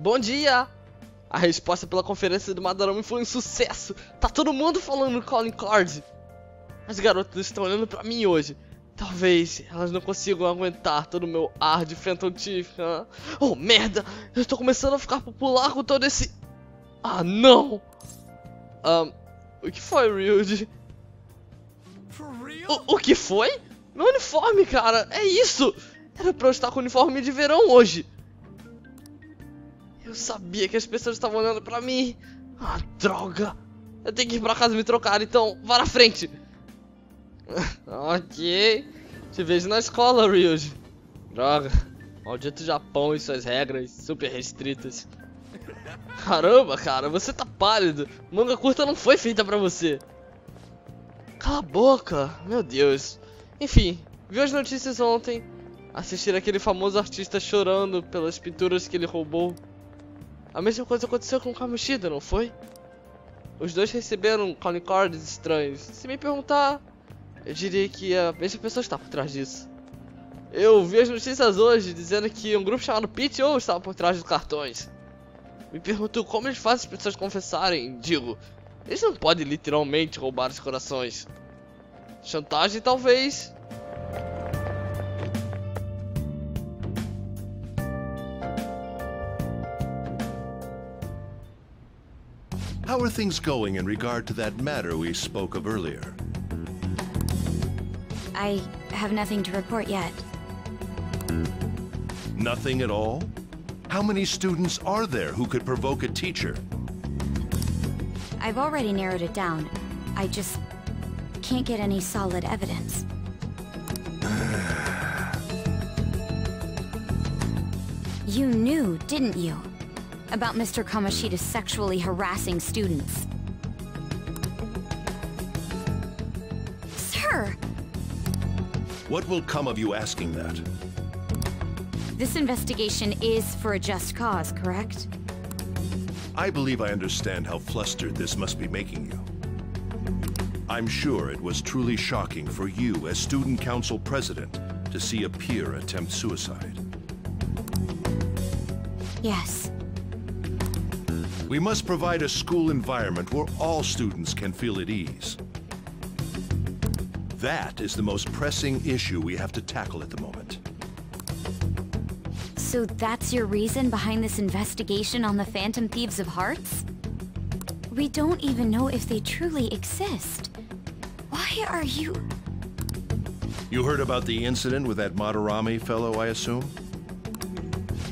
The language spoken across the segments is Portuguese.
Bom dia! A resposta pela conferência do Madarame foi um sucesso! Tá todo mundo falando calling card! As garotas estão olhando pra mim hoje. Talvez elas não consigam aguentar todo o meu ar de Phantom Chief. Hein? Oh, merda! Eu tô começando a ficar popular com todo esse... Ah, não! O que foi, Ryuji? O que foi? Meu uniforme, cara! É isso! Era pra eu estar com o uniforme de verão hoje. Eu sabia que as pessoas estavam olhando pra mim. Ah, droga! Eu tenho que ir pra casa me trocar, então vá na frente! Ok, te vejo na escola, Ryuji. Droga, maldito Japão e suas regras super restritas. Caramba, cara, você tá pálido. Manga curta não foi feita pra você. Cala a boca, meu Deus. Enfim, vi as notícias ontem. Assistir aquele famoso artista chorando pelas pinturas que ele roubou. A mesma coisa aconteceu com Kamoshida, não foi? Os dois receberam calling cards estranhos. Se me perguntar... eu diria que a mesma pessoa está por trás disso. Eu vi as notícias hoje dizendo que um grupo chamado PTO estava por trás dos cartões. Me pergunto como eles fazem as pessoas confessarem. Digo, eles não podem literalmente roubar os corações. Chantagem talvez. How are things going in regard to that matter we spoke of earlier? I have nothing to report yet. Nothing at all? How many students are there who could provoke a teacher? I've already narrowed it down. I just can't get any solid evidence. You knew, didn't you? About Mr. Kamoshida sexually harassing students. Sir! What will come of you asking that? This investigation is for a just cause, correct? I believe I understand how flustered this must be making you. I'm sure it was truly shocking for you as student council president to see a peer attempt suicide. Yes. We must provide a school environment where all students can feel at ease. That is the most pressing issue we have to tackle at the moment. So that's your reason behind this investigation on the Phantom Thieves of Hearts? We don't even know if they truly exist. Why are you... You heard about the incident with that Madarame fellow, I assume?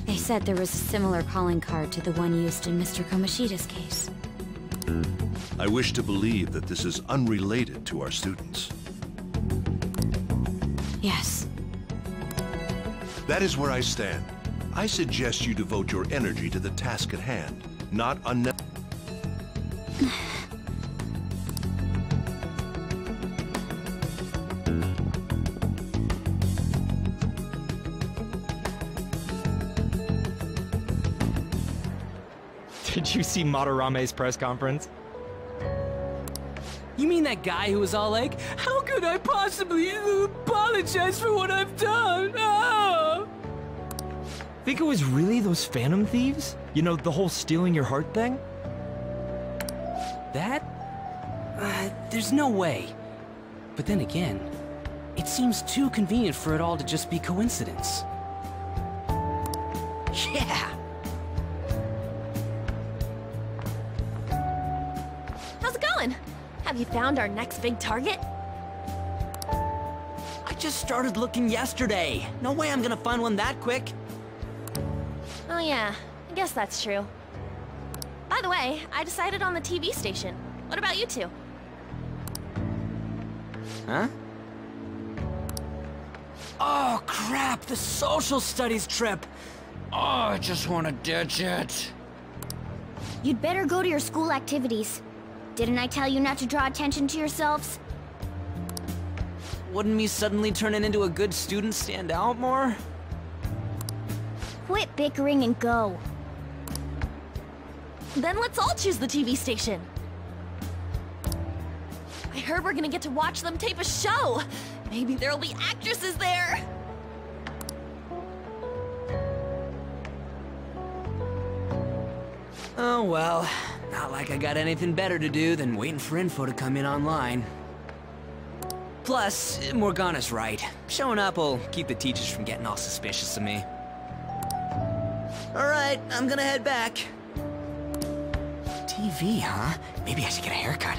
They said there was a similar calling card to the one used in Mr. Komoshida's case. I wish to believe that this is unrelated to our students. Yes. That is where I stand. I suggest you devote your energy to the task at hand, not unnecessary. Did you see Madarame's press conference? You mean that guy who was all like, how could I possibly apologize for what I've done? Oh! Think it was really those Phantom Thieves? You know, the whole stealing your heart thing? That? There's no way. But then again, it seems too convenient for it all to just be coincidence. Yeah! How's it going? Have you found our next big target? I just started looking yesterday. No way I'm gonna find one that quick. Oh yeah, I guess that's true. By the way, I decided on the TV station. What about you two? Huh? Oh crap, the social studies trip! Oh, I just wanna ditch it. You'd better go to your school activities. Didn't I tell you not to draw attention to yourselves? Wouldn't me suddenly turning into a good student stand out more? Quit bickering and go. Then let's all choose the TV station. I heard we're gonna get to watch them tape a show. Maybe there'll be actresses there. well, not like I got anything better to do than waiting for info to come in online. Plus, Morgana's right. Showing up will keep the teachers from getting all suspicious of me. Alright, I'm gonna head back. TV, huh? Maybe I should get a haircut.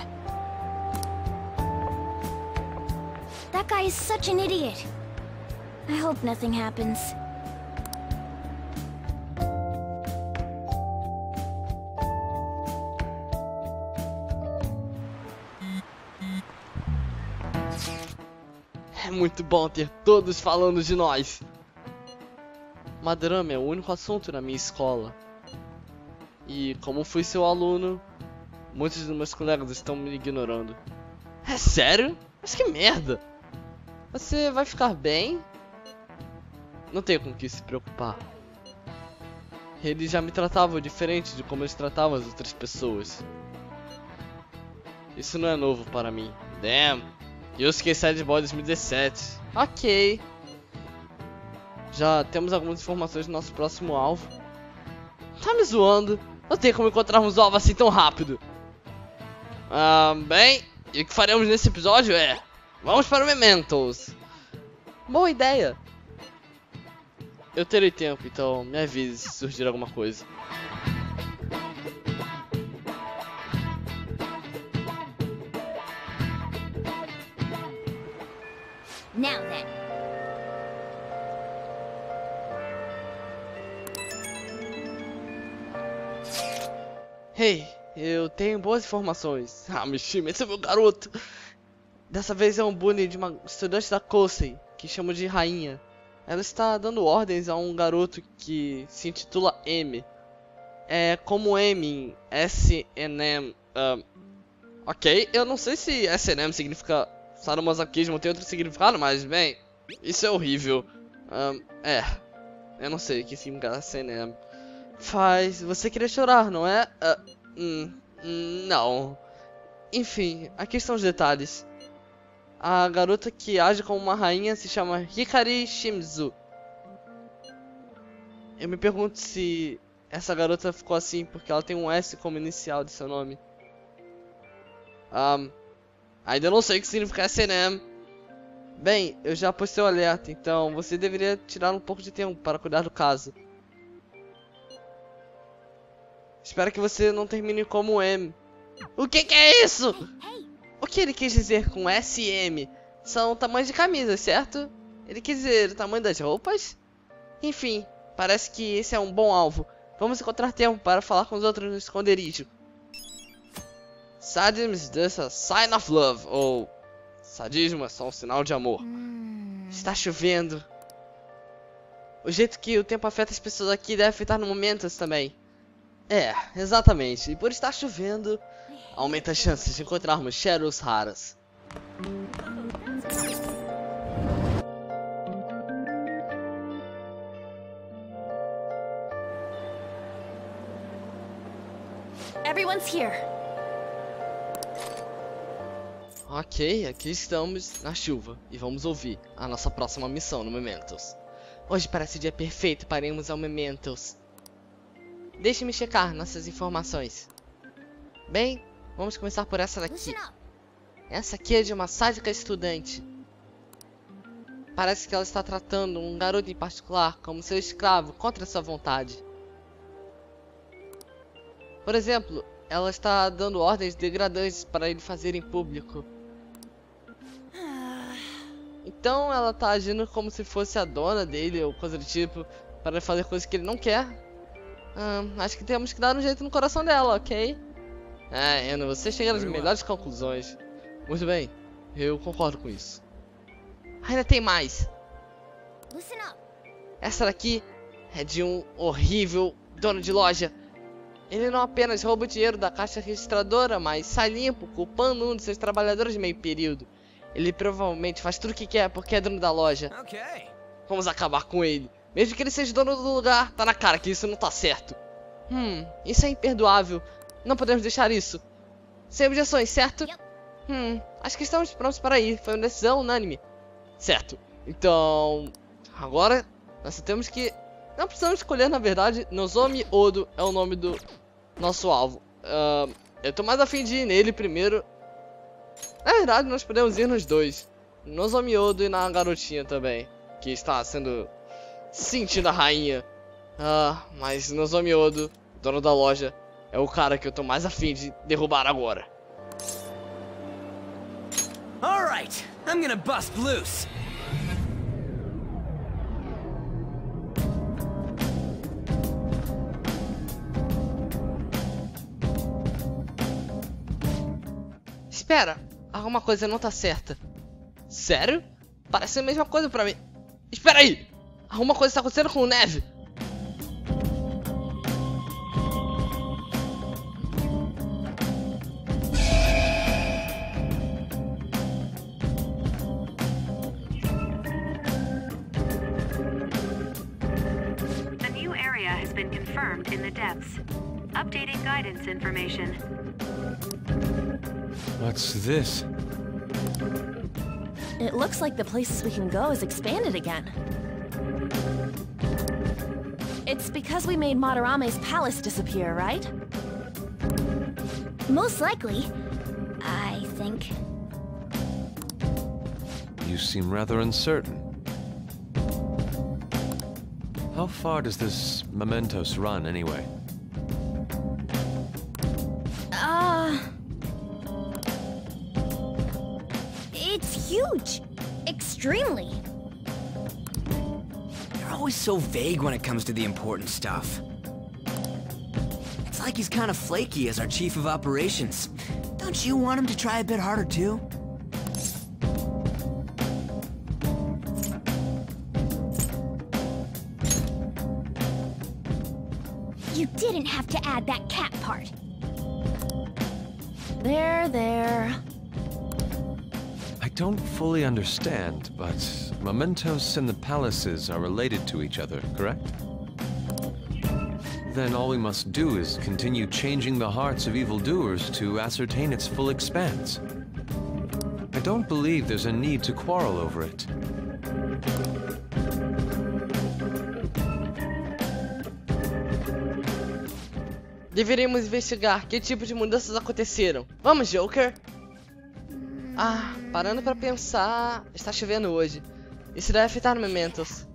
That guy is such an idiot. I hope nothing happens. É muito bom ter todos falando de nós. Madarame é o único assunto na minha escola. E como fui seu aluno, muitos dos meus colegas estão me ignorando. É sério? Mas que merda! Você vai ficar bem? Não tenho com que se preocupar. Eles já me tratavam diferente de como eles tratavam as outras pessoas. Isso não é novo para mim. Damn! Yusuke Sideball 2017. Ok. Já temos algumas informações do nosso próximo alvo. Tá me zoando? Não tem como encontrarmos alvo assim tão rápido. Bem, e o que faremos nesse episódio é... Vamos para o Mementos. Boa ideia. Eu terei tempo, então me avise se surgir alguma coisa. Now then. Hey, eu tenho boas informações. Ah, Mishima, esse é meu garoto. Dessa vez é um bullying de uma estudante da Kosei, que chamo de Rainha. Ela está dando ordens a um garoto que se intitula M. É como M, SNM. Ok, eu não sei se SNM significa sadomasoquismo ou tem outro significado, mas bem, isso é horrível. Eu não sei o que significa SNM. Faz você querer chorar, não é? Não. Enfim, aqui estão os detalhes. A garota que age como uma rainha se chama Hikari Shimizu. Eu me pergunto se essa garota ficou assim porque ela tem um S como inicial de seu nome. Ainda não sei o que significa SNM. Bem, eu já postei o alerta, então você deveria tirar um pouco de tempo para cuidar do caso. Espero que você não termine como M. O que é isso? O que ele quis dizer com SM? São tamanhos de camisas, certo? Ele quis dizer o tamanho das roupas? Enfim, parece que esse é um bom alvo. Vamos encontrar tempo para falar com os outros no esconderijo. Sadism is just a sign of love, ou... Sadismo é só um sinal de amor. Está chovendo. O jeito que o tempo afeta as pessoas aqui deve afetar no momento também. É, exatamente. E por estar chovendo, aumenta as chances de encontrarmos Xerox raras. Everyone's here. Ok, aqui estamos na chuva e vamos ouvir a nossa próxima missão no Mementos. Hoje parece o dia perfeito para irmos ao Mementos. Deixe-me checar nossas informações. Bem, vamos começar por essa daqui. Essa aqui é de uma sádica estudante. Parece que ela está tratando um garoto em particular como seu escravo contra sua vontade. Por exemplo, ela está dando ordens degradantes para ele fazer em público. Então ela está agindo como se fosse a dona dele ou coisa do tipo, para fazer coisas que ele não quer. Acho que temos que dar um jeito no coração dela, ok? Anne, você chega às melhores conclusões. Muito bem, eu concordo com isso. Ainda tem mais. Essa daqui é de um horrível dono de loja. Ele não apenas rouba o dinheiro da caixa registradora, mas sai limpo, culpando um de seus trabalhadores de meio período. Ele provavelmente faz tudo o que quer porque é dono da loja. Vamos acabar com ele. Mesmo que ele seja dono do lugar, tá na cara que isso não tá certo. Isso é imperdoável. Não podemos deixar isso. Sem objeções, certo? Acho que estamos prontos para ir. Foi uma decisão unânime. Certo. Então... Agora, nós temos que... Não precisamos escolher, na verdade. Nozomi Odo é o nome do nosso alvo. Eu tô mais a fim de ir nele primeiro. Na verdade, nós podemos ir nos dois. Nozomi Odo e na garotinha também, que está sendo sentindo a rainha. Mas Nozomi Odo, dono da loja, é o cara que eu tô mais a fim de derrubar agora. All right, I'm gonna bust loose. Espera, alguma coisa não tá certa. Sério? Parece a mesma coisa pra mim. Espera aí! Alguma coisa tá acontecendo com o Neve. A new area has been confirmed in the depths. Updating guidance information. What's this? It looks like the places we can go is expanded again. It's because we made Madarame's palace disappear, right? Most likely, I think. You seem rather uncertain. How far does this Mementos run, anyway? It's huge! Extremely! You're always so vague when it comes to the important stuff. It's like he's kind of flaky as our chief of operations. Don't you want him to try a bit harder, too? You didn't have to add that cat part. There, there. I don't fully understand, but Mementos and the palaces are related to each other, correct? Then all we must do is continue changing the hearts of evildoers to ascertain its full expanse. I don't believe there's a need to quarrel over it. Deveríamos investigar que tipo de mudanças aconteceram. Vamos, Joker! Parando pra pensar, está chovendo hoje. Isso deve afetar Mementos.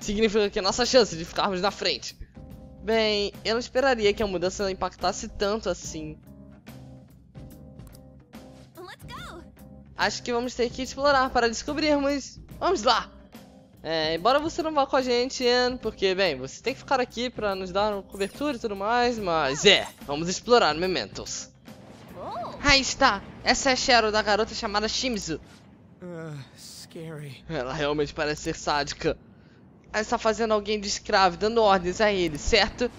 Significa que é nossa chance de ficarmos na frente. Bem, eu não esperaria que a mudança impactasse tanto assim. Acho que vamos ter que explorar para descobrirmos. Vamos lá! Embora você não vá com a gente, Anne, porque, bem, você tem que ficar aqui pra nos dar uma cobertura e tudo mais, mas vamos explorar Mementos. Aí está! Essa é a Cheryl da garota chamada Shimizu. Scary. Ela realmente parece ser sádica. Ela está fazendo alguém de escravo, dando ordens a ele, certo?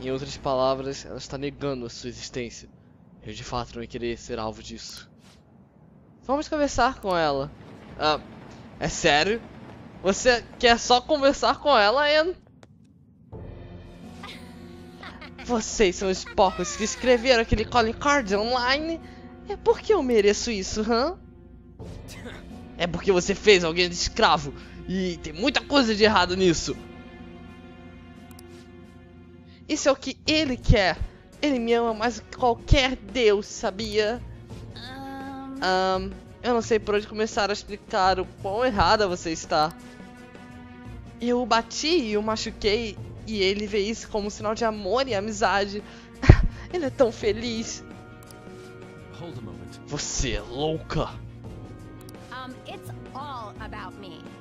Em outras palavras, ela está negando a sua existência. Eu de fato não ia querer ser alvo disso. Vamos conversar com ela. É sério? Você quer só conversar com ela, Anne? Vocês são os porcos que escreveram aquele calling card online. É porque eu mereço isso, É porque você fez alguém de escravo. E tem muita coisa de errado nisso. Isso é o que ele quer. Ele me ama mais que qualquer deus, sabia? Eu não sei por onde começar a explicar o quão errada você está. Eu o bati e o machuquei. E ele vê isso como um sinal de amor e amizade. Ele é tão feliz. Você é louca.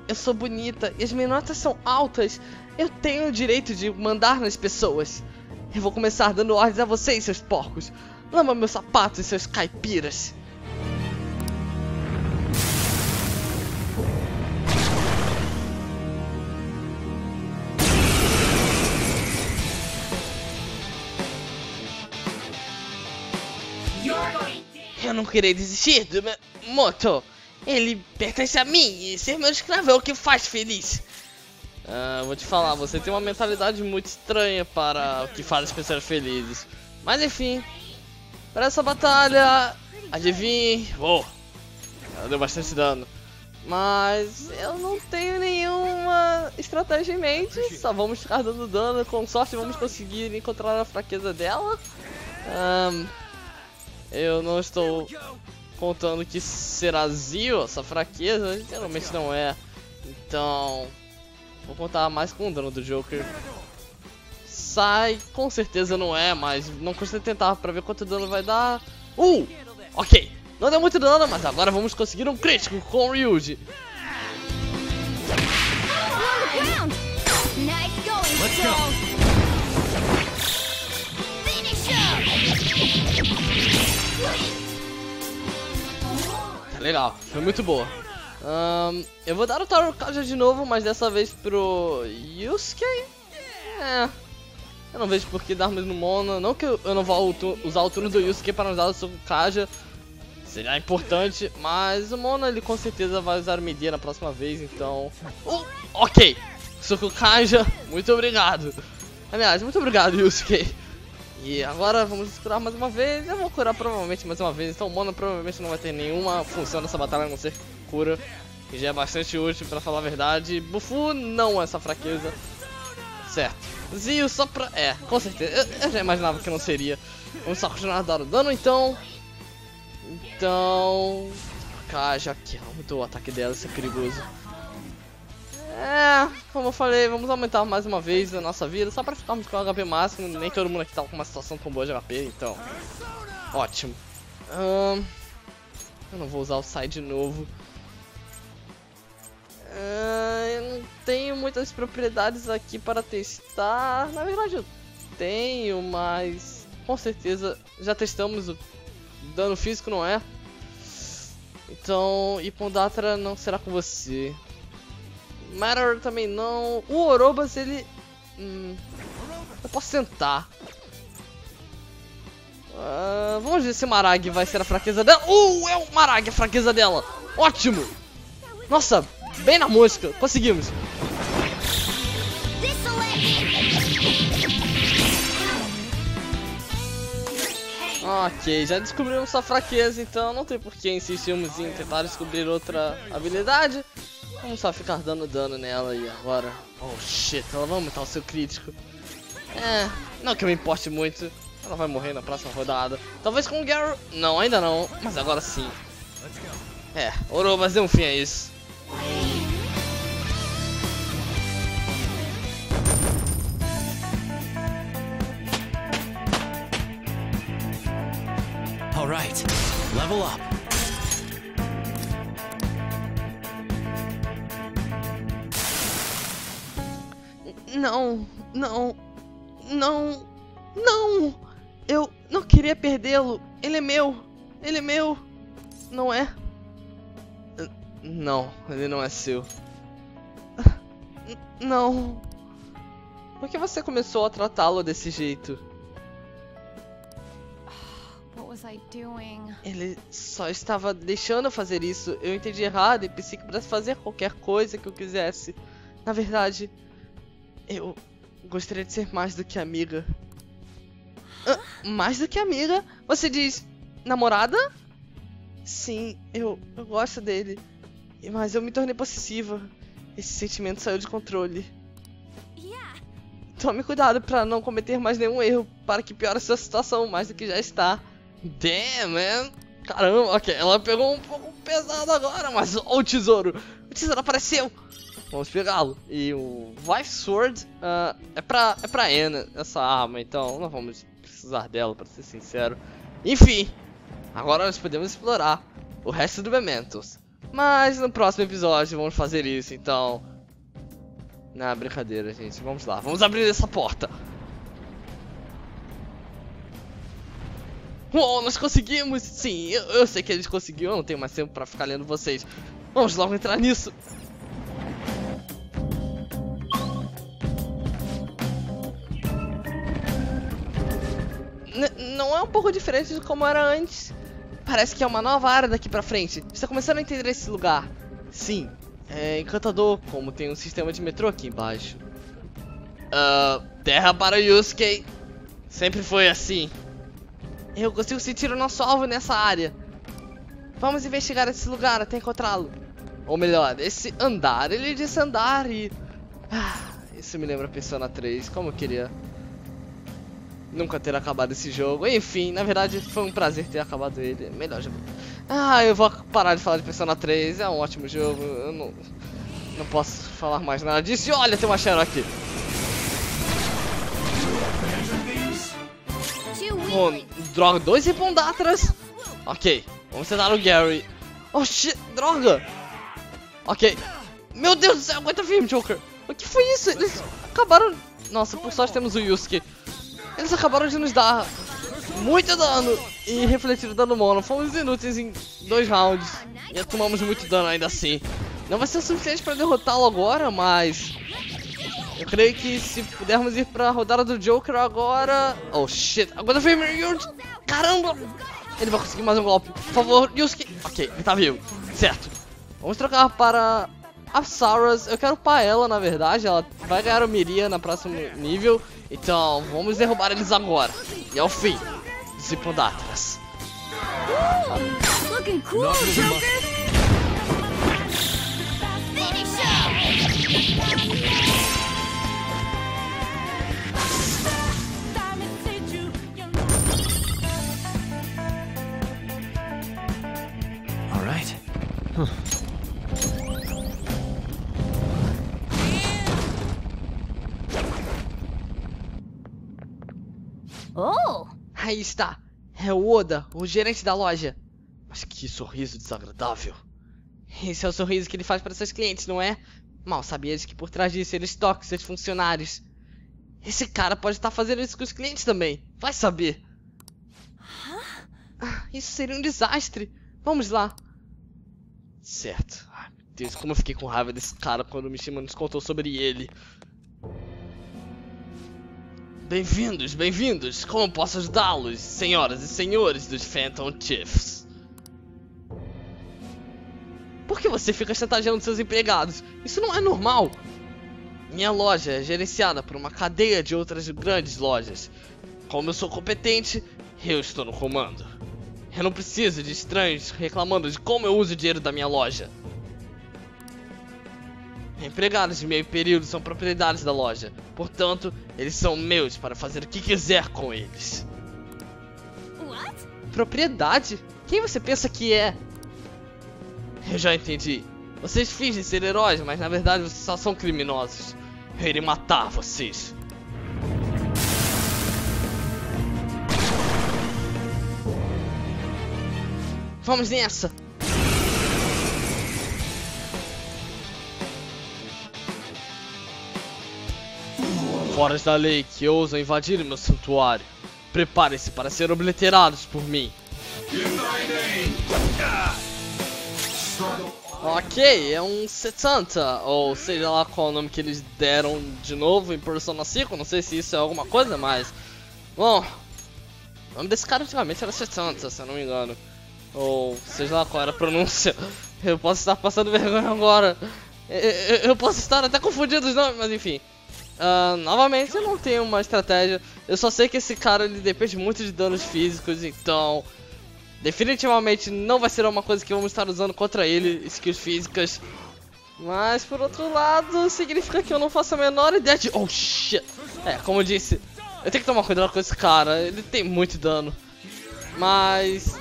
Eu sou bonita e as minhas notas são altas. Eu tenho o direito de mandar nas pessoas. Eu vou começar dando ordens a vocês, seus porcos. Lama meus sapatos, seus caipiras. Eu não queria desistir do meu moto. Ele pertence a mim e ser meu escravo é o que faz feliz. Vou te falar, você tem uma mentalidade muito estranha para o que faz as pessoas felizes. Mas enfim, para essa batalha, adivinhe. Ela deu bastante dano. Mas eu não tenho nenhuma estratégia em mente, só vamos ficar dando dano, com sorte vamos conseguir encontrar a fraqueza dela. Eu não estou contando que será Zio, essa fraqueza, geralmente não é. Então, vou contar mais com o dano do Joker. Sai, com certeza não é, mas não custa tentar pra ver quanto dano vai dar. Ok! Não deu muito dano, mas agora vamos conseguir um crítico com o Ryuji. Tá legal, foi muito boa. Eu vou dar o Tarukaja de novo, mas dessa vez pro Yusuke. Eu não vejo por que darmos no Mona. Não que eu não vou usar o turno do Yusuke para usar o Soku Kaja. Seria importante, mas o Mona ele com certeza vai usar o Midia na próxima vez, então... Ok! Soku Kaja, muito obrigado! Aliás, muito obrigado, Yusuke! E agora vamos curar mais uma vez, eu vou curar provavelmente mais uma vez, então o Mona provavelmente não vai ter nenhuma função nessa batalha a não ser cura, que já é bastante útil pra falar a verdade. Bufu não é essa fraqueza, certo. Zio só pra... com certeza, eu já imaginava que não seria. Vamos só continuar a dar o dano então. Então... Kaja aqui, aumentou o ataque dela, isso é perigoso. Como eu falei, vamos aumentar mais uma vez a nossa vida, só pra ficarmos com o HP máximo. Nem todo mundo aqui tava com uma situação tão boa de HP, então... Ótimo. Eu não vou usar o Sai de novo. Eu não tenho muitas propriedades aqui para testar. Na verdade eu tenho, mas... Com certeza já testamos o... Dano físico não é. Então, Ipondatra não será com você. Marag também não. O Orobas ele... eu posso tentar. Vamos ver se o Marag vai ser a fraqueza dela. É o Marag a fraqueza dela. Ótimo. Nossa, bem na mosca. Conseguimos. Ok, já descobrimos sua fraqueza, então não tem por que insistirmos em tentar descobrir outra habilidade. Vamos só ficar dando dano nela e agora... ela vai aumentar o seu crítico. Não que eu me importe muito, ela vai morrer na próxima rodada. Talvez com o Garou... Não, ainda não, mas agora sim. Orobas, dê um fim a isso. Alright, level up. Não. Eu não queria perdê-lo. Ele é meu. Não é? Não, ele não é seu. Não. Por que você começou a tratá-lo desse jeito? Ele só estava deixando eu fazer isso. Eu entendi errado e pensei que pudesse fazer qualquer coisa que eu quisesse. Na verdade, eu gostaria de ser mais do que amiga. Mais do que amiga? Você diz namorada? Sim, eu gosto dele. Mas eu me tornei possessiva. Esse sentimento saiu de controle. Tome cuidado para não cometer mais nenhum erro, para que piore a sua situação mais do que já está. Damn, man. Caramba, ok, ela pegou um pouco pesado agora, mas o tesouro! O tesouro apareceu! Vamos pegá-lo. E o Vice Sword é pra Anne, essa arma, então não vamos precisar dela, pra ser sincero. Enfim, agora nós podemos explorar o resto do Mementos. Mas no próximo episódio vamos fazer isso, então... Não, brincadeira, gente. Vamos lá, vamos abrir essa porta! Uou, nós conseguimos! Sim, eu sei que a gente conseguiu, eu não tenho mais tempo pra ficar lendo vocês. Vamos logo entrar nisso! Não é um pouco diferente de como era antes. Parece que é uma nova área daqui pra frente. Está começando a entender esse lugar. Sim, é encantador, como tem um sistema de metrô aqui embaixo. Terra para Yusuke. Sempre foi assim. Eu consigo sentir o nosso alvo nessa área. Vamos investigar esse lugar até encontrá-lo. Ou melhor, esse andar, ele disse andar e... Ah, isso me lembra Persona 3, como eu queria nunca ter acabado esse jogo. Enfim, na verdade foi um prazer ter acabado ele. Melhor jogo. Ah, eu vou parar de falar de Persona 3, é um ótimo jogo, eu não posso falar mais nada disso. E olha, tem uma Xerox aqui. Droga, dois Ripondatras. Ok, vamos tentar o Gary. Oh, shit, droga. Ok. Meu Deus do céu, aguenta firme, Joker. O que foi isso? Eles acabaram... Nossa, por sorte temos o Yusuke. Eles acabaram de nos dar muito dano e refletir o dano mono. Fomos inúteis em 2 rounds e tomamos muito dano ainda assim. Não vai ser o suficiente para derrotá-lo agora, mas... eu creio que se pudermos ir pra rodada do Joker agora... Oh, shit. Agora foi meu... Caramba! Ele vai conseguir mais um golpe. Por favor, Yusuke. Ok, ele tá vivo. Certo. Vamos trocar para a Saras. Eu quero upar ela, na verdade. Ela vai ganhar o Miria no próximo nível. Então, vamos derrubar eles agora. E é o fim dos Zipodatras. Cool, all right. Huh. Oh! Aí está! É o Oda, o gerente da loja. Mas que sorriso desagradável. Esse é o sorriso que ele faz para seus clientes, não é? Mal sabia que por trás disso ele estoca seus funcionários. Esse cara pode estar fazendo isso com os clientes também. Vai saber. Isso seria um desastre. Vamos lá. Certo. Ai, meu Deus, como eu fiquei com raiva desse cara quando o Mishima nos contou sobre ele. Bem-vindos, bem-vindos! Como posso ajudá-los, senhoras e senhores dos Phantom Chiefs? Por que você fica chantageando seus empregados? Isso não é normal! Minha loja é gerenciada por uma cadeia de outras grandes lojas. Como eu sou competente, eu estou no comando. Eu não preciso de estranhos reclamando de como eu uso o dinheiro da minha loja. Empregados de meio período são propriedades da loja. Portanto, eles são meus para fazer o que quiser com eles. What? Propriedade? Quem você pensa que é? Eu já entendi. Vocês fingem ser heróis, mas na verdade vocês só são criminosos. Eu irei matar vocês. Vamos nessa! Foras da lei que ousam invadir meu santuário. Preparem-se para ser obliterados por mim. Ok, é um Setanta, ou seja lá qual o nome que eles deram de novo em Persona 5, não sei se isso é alguma coisa, mas... Bom, o nome desse cara antigamente era Setanta, se eu não me engano. Ou seja lá qual era a pronúncia. Eu posso estar passando vergonha agora. Eu posso estar até confundindo os nomes, mas enfim. Novamente, eu não tenho uma estratégia. Eu só sei que esse cara ele depende muito de danos físicos, então definitivamente não vai ser uma coisa que vamos estar usando contra ele, skills físicas. Mas por outro lado, significa que eu não faço a menor ideia de... Oh, shit! É, como eu disse, eu tenho que tomar cuidado com esse cara, ele tem muito dano. Mas...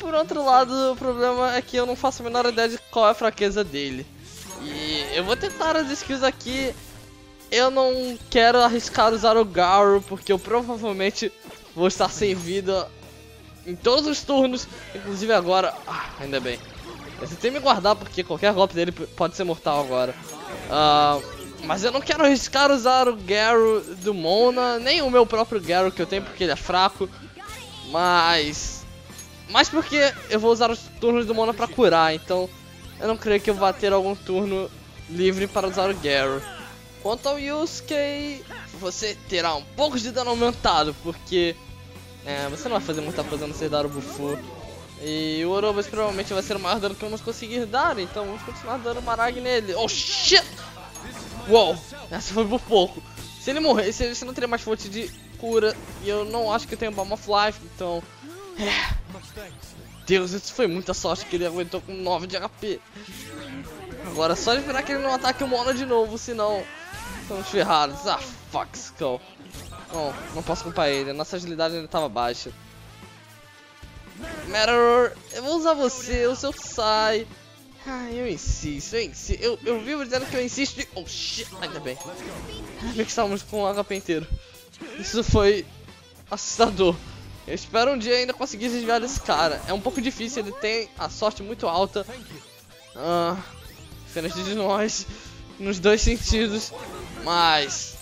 por outro lado, o problema é que eu não faço a menor ideia de qual é a fraqueza dele. E eu vou tentar as skills aqui. Eu não quero arriscar usar o Garou, porque eu provavelmente vou estar sem vida em todos os turnos, inclusive agora. Ah, ainda bem. Eu tentei me guardar porque qualquer golpe dele pode ser mortal agora. Mas eu não quero arriscar usar o Garou do Mona, nem o meu próprio Garou que eu tenho porque ele é fraco. Mas porque eu vou usar os turnos do Mona pra curar, então eu não creio que eu vá ter algum turno livre para usar o Garou. Quanto ao Yusuke, você terá um pouco de dano aumentado, porque você não vai fazer muita coisa a não ser dar o Bufu. E o Orobas provavelmente vai ser o maior dano que vamos conseguir dar, então vamos continuar dando Marag nele. Oh, shit! Uou, essa foi por pouco. Se ele morresse, ele não teria mais fonte de cura. E eu não acho que eu tenho Balm of Life, então... Deus, isso foi muita sorte que ele aguentou com 9 de HP. Agora é só esperar que ele não ataque o Mona de novo, senão estamos ferrados. Ah, fuck, Skull. Bom, não posso culpar ele, a nossa agilidade ainda estava baixa. Matador, eu vou usar você, o seu sai. Ah, eu insisto, eu insisto. Eu vivo dizendo que eu insisto de... Oh, shit, ainda bem. Ainda bem que estávamos com o HP inteiro. Isso foi assustador. Eu espero um dia ainda conseguir desviar desse cara. É um pouco difícil, ele tem a sorte muito alta. Diferente de nós, nos dois sentidos. Mas...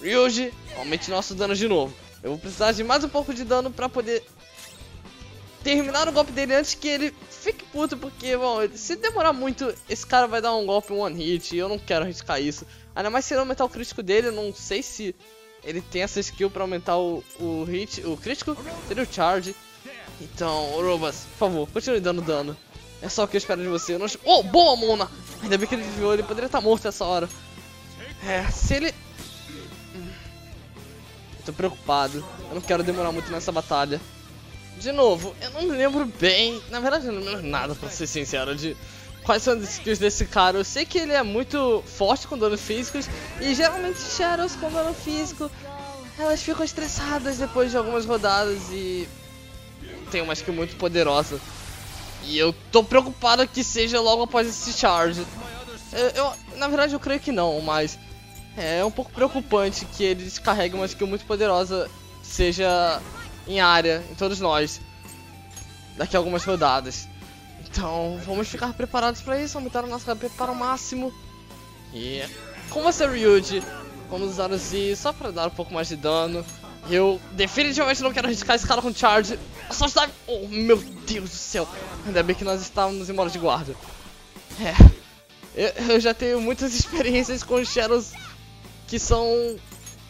Ryuji, aumente nosso dano de novo. Eu vou precisar de mais um pouco de dano pra poder... terminar o golpe dele antes que ele fique puto, porque, bom, se demorar muito, esse cara vai dar um golpe, um one hit, e eu não quero arriscar isso. Ainda mais se ele aumentar o crítico dele, eu não sei se ele tem essa skill pra aumentar o hit, o crítico, seria o charge. Então, Orobas, por favor, continue dando dano. É só o que eu espero de você. Eu não... Oh, boa, Mona! Ainda bem que ele desviou, ele poderia estar morto nessa hora. É, se ele... Eu tô preocupado, eu não quero demorar muito nessa batalha. De novo, eu não me lembro bem, na verdade eu não me lembro nada, pra ser sincero, de quais são as skills desse cara. Eu sei que ele é muito forte com dano físicos, e geralmente Xerox com dano físico, elas ficam estressadas depois de algumas rodadas e tem uma skill muito poderosa. E eu tô preocupado que seja logo após esse charge. Na verdade eu creio que não, mas é um pouco preocupante que ele descarregue uma skill muito poderosa, seja... em área, em todos nós, daqui a algumas rodadas. Então vamos ficar preparados para isso, aumentar o nosso HP para o máximo. E com você, Ryuji, vamos usar o Zee só para dar um pouco mais de dano. Eu definitivamente não quero arriscar esse cara com charge. A sorte da... Oh, meu Deus do céu. Ainda bem que nós estávamos em modo de guarda. Eu já tenho muitas experiências com Xerox que são...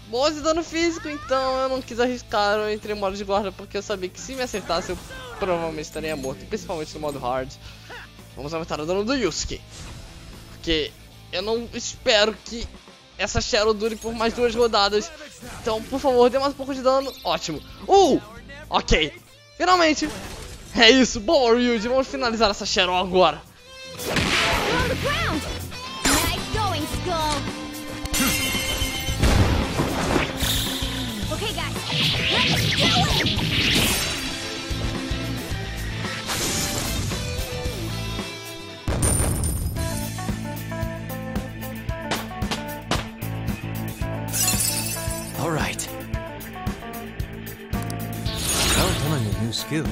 boas de dano físico, então eu não quis arriscar, eu entrei em modo de guarda porque eu sabia que se me acertasse eu provavelmente estaria morto, principalmente no modo hard. Vamos aumentar o dano do Yusuke, porque eu não espero que essa Shadow dure por mais 2 rodadas, então por favor dê mais um pouco de dano, ótimo. Ok, finalmente, é isso, boa Ryuji, vamos finalizar essa Shadow agora. All right. Well done, a new skill.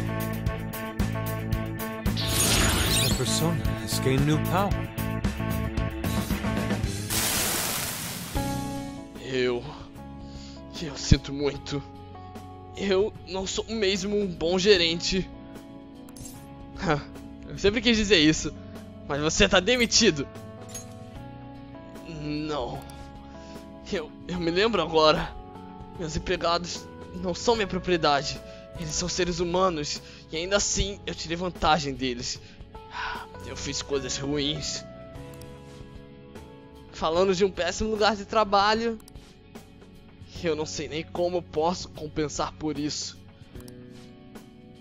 The persona has gained new power. Eu sinto muito. Eu não sou mesmo um bom gerente. Eu sempre quis dizer isso, mas você tá demitido. Não. Eu me lembro agora. Meus empregados não são minha propriedade. Eles são seres humanos e ainda assim eu tirei vantagem deles. Eu fiz coisas ruins. Falando de um péssimo lugar de trabalho. Eu não sei nem como eu posso compensar por isso.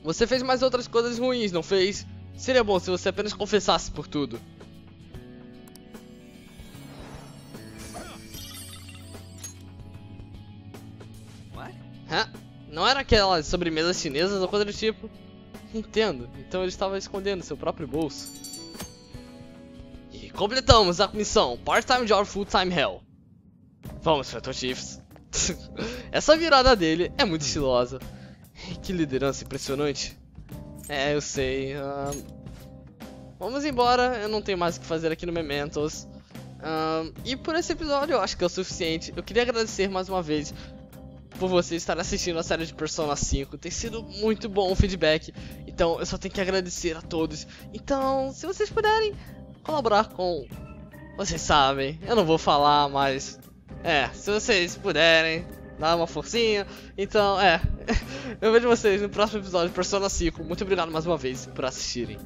Você fez mais outras coisas ruins, não fez? Seria bom se você apenas confessasse por tudo. Hã? Não era aquelas sobremesas chinesas ou coisa do tipo? Entendo, então ele estava escondendo seu próprio bolso. E completamos a missão Part-Time Job Full-Time Hell. Vamos, Phantom Chiefs. Essa virada dele é muito estilosa. Que liderança impressionante. É, eu sei. Vamos embora, eu não tenho mais o que fazer aqui no Mementos. E por esse episódio eu acho que é o suficiente. Eu queria agradecer mais uma vez por você estar assistindo a série de Persona 5. Tem sido muito bom o feedback. Então eu só tenho que agradecer a todos. Então, se vocês puderem colaborar com... Vocês sabem, eu não vou falar, mas... se vocês puderem, dá uma forcinha. Então, eu vejo vocês no próximo episódio de Persona 5. Muito obrigado mais uma vez por assistirem.